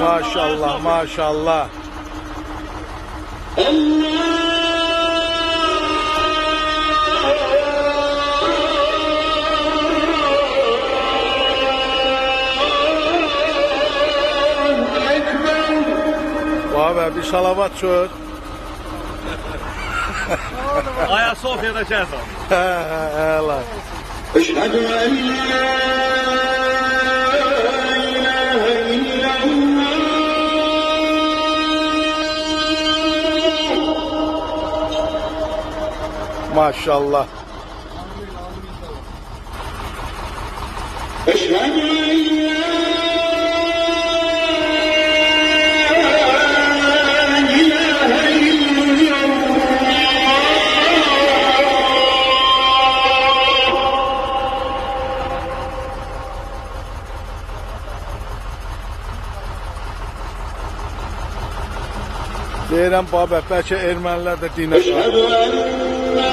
Maşallah, maşallah. Vallahi bir salavat çöz. Ayasofya'da şey yapalım. Allah. Maşallah. Deyirəm, babək, bəlkə ermənilər də dinə qalır.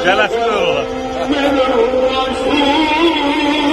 Gələsin də olar.